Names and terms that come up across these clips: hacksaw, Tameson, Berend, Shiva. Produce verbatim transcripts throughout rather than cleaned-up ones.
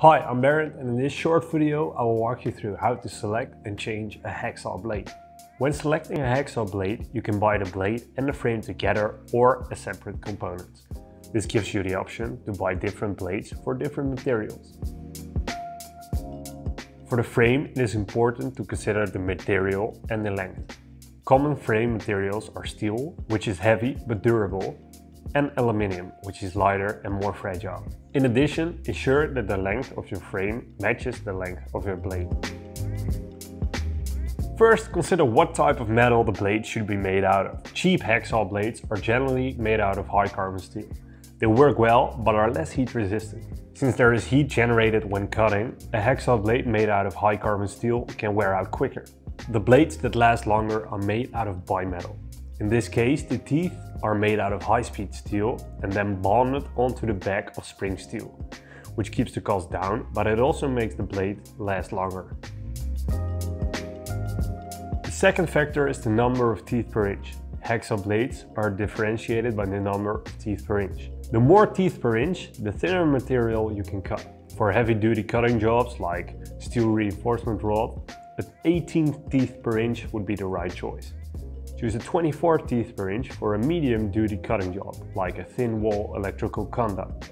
Hi, I'm Berend, and in this short video I will walk you through how to select and change a hacksaw blade. When selecting a hacksaw blade, you can buy the blade and the frame together or as separate components. This gives you the option to buy different blades for different materials. For the frame, it is important to consider the material and the length. Common frame materials are steel, which is heavy but durable, and aluminium, which is lighter and more fragile. In addition, ensure that the length of your frame matches the length of your blade. First, consider what type of metal the blade should be made out of. Cheap hacksaw blades are generally made out of high carbon steel. They work well, but are less heat resistant. Since there is heat generated when cutting, a hacksaw blade made out of high carbon steel can wear out quicker. The blades that last longer are made out of bimetal. In this case, the teeth are made out of high-speed steel and then bonded onto the back of spring steel, which keeps the cost down, but it also makes the blade last longer. The second factor is the number of teeth per inch. Hacksaw blades are differentiated by the number of teeth per inch. The more teeth per inch, the thinner material you can cut. For heavy-duty cutting jobs like steel reinforcement rod, at eighteen teeth per inch would be the right choice. Choose a twenty-four teeth per inch for a medium-duty cutting job, like a thin-wall electrical conduct.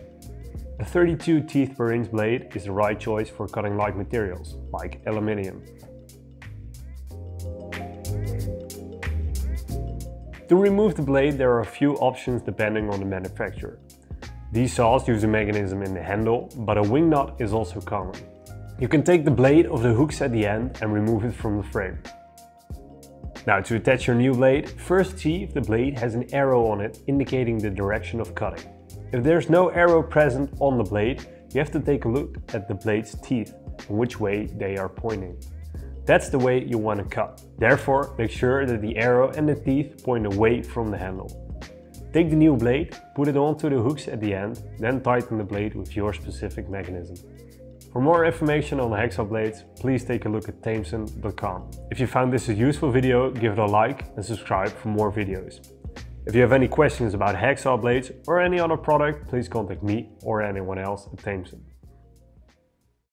A thirty-two teeth per inch blade is the right choice for cutting light materials, like aluminium. To remove the blade, there are a few options depending on the manufacturer. These saws use a mechanism in the handle, but a wing nut is also common. You can take the blade off the hooks at the end and remove it from the frame. Now, to attach your new blade, first see if the blade has an arrow on it indicating the direction of cutting. If there's no arrow present on the blade, you have to take a look at the blade's teeth and which way they are pointing. That's the way you want to cut. Therefore, make sure that the arrow and the teeth point away from the handle. Take the new blade, put it onto the hooks at the end, then tighten the blade with your specific mechanism. For more information on the hacksaw blades, please take a look at Tameson dot com. If you found this a useful video, give it a like and subscribe for more videos. If you have any questions about hacksaw blades or any other product, please contact me or anyone else at Tameson.